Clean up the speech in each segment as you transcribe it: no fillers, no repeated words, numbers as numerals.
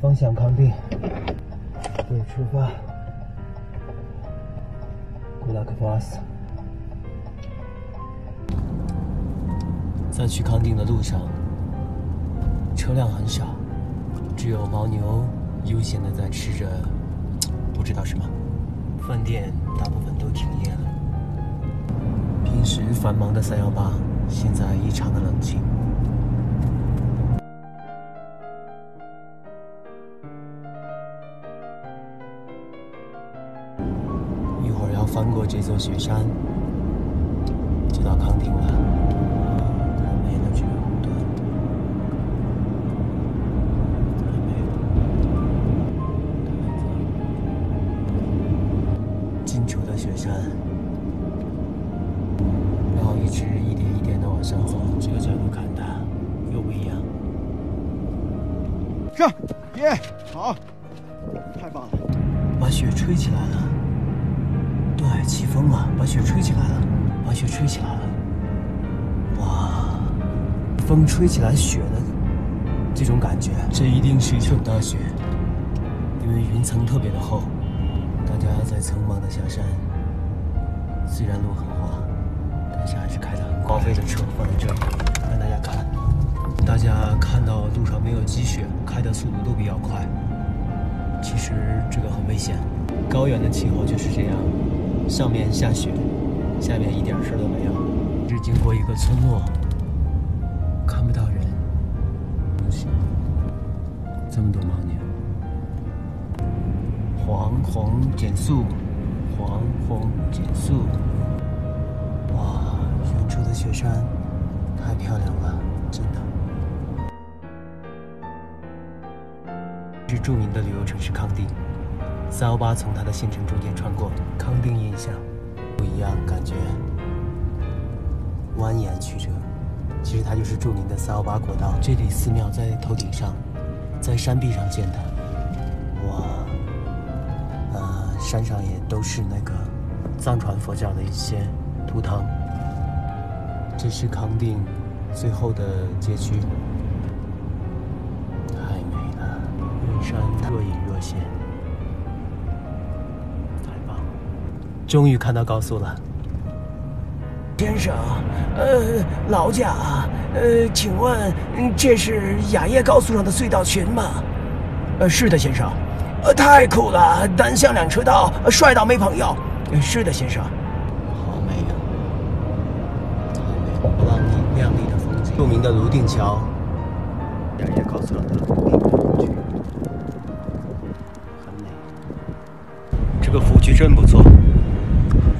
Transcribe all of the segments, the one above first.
方向康定，对，出发。Good luck for us。在去康定的路上，车辆很少，只有牦牛悠闲的在吃着不知道什么。饭店大部分都停业了。平时繁忙的318，现在异常的冷清。 翻过这座雪山，就到康定了。还没呢，只有5段，还没有。近处的雪山，然后一直一点一点的往上走，只有这个看它又不一样。上，耶，好，太棒了！把雪吹起来了。 对，起风了，把雪吹起来了，把雪吹起来了，哇！风吹起来雪的这种感觉，这一定是一场大雪，因为云层特别的厚，大家在匆忙的下山。虽然路很滑，但是还是开得很高飞的车放在这里，让大家看。大家看到路上没有积雪，开的速度都比较快。其实这个很危险，高原的气候就是这样。 上面下雪，下面一点事儿都没有。只经过一个村落，看不到人。不行，这么多牦牛。黄红减速，黄红减速。哇，远处的雪山太漂亮了，真的。是著名的旅游城市康定。 318从它的县城中间穿过，康定印象不一样，感觉蜿蜒曲折。其实它就是著名的318国道。这里寺庙在头顶上，在山壁上建的。哇，山上也都是那个藏传佛教的一些图腾。这是康定最后的街区，太美了，远山若隐若现。 终于看到高速了，先生，劳驾，请问这是雅叶高速上的隧道群吗？是的，先生。太酷了，单向两车道，帅到没朋友。是的，先生。好美啊！好美，亮丽的风景。著名的泸定桥，雅叶高速上的泸定服务区，很美。这个服务区真不错。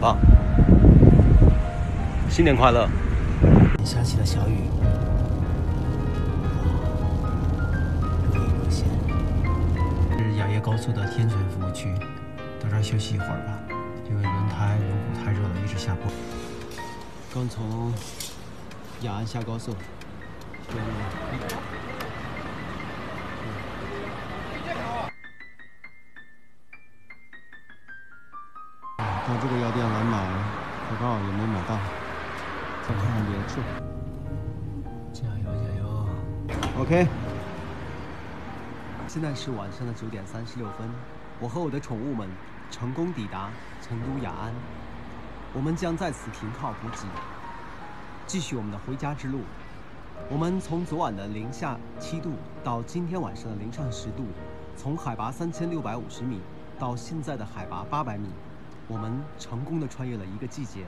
棒！新年快乐！下起了小雨，若隐若现。这是雅叶高速的天泉服务区，到这儿休息一会儿吧，因为轮毂太热了，一直下坡。刚从雅安下高速，到这个药店来买口罩也没买到，再看看别处。加油加油 ！OK。现在是晚上的9点36分，我和我的宠物们成功抵达成都雅安，我们将在此停靠补给，继续我们的回家之路。我们从昨晚的零下7度到今天晚上的零上10度，从海拔3650米到现在的海拔800米。 我们成功地穿越了一个季节。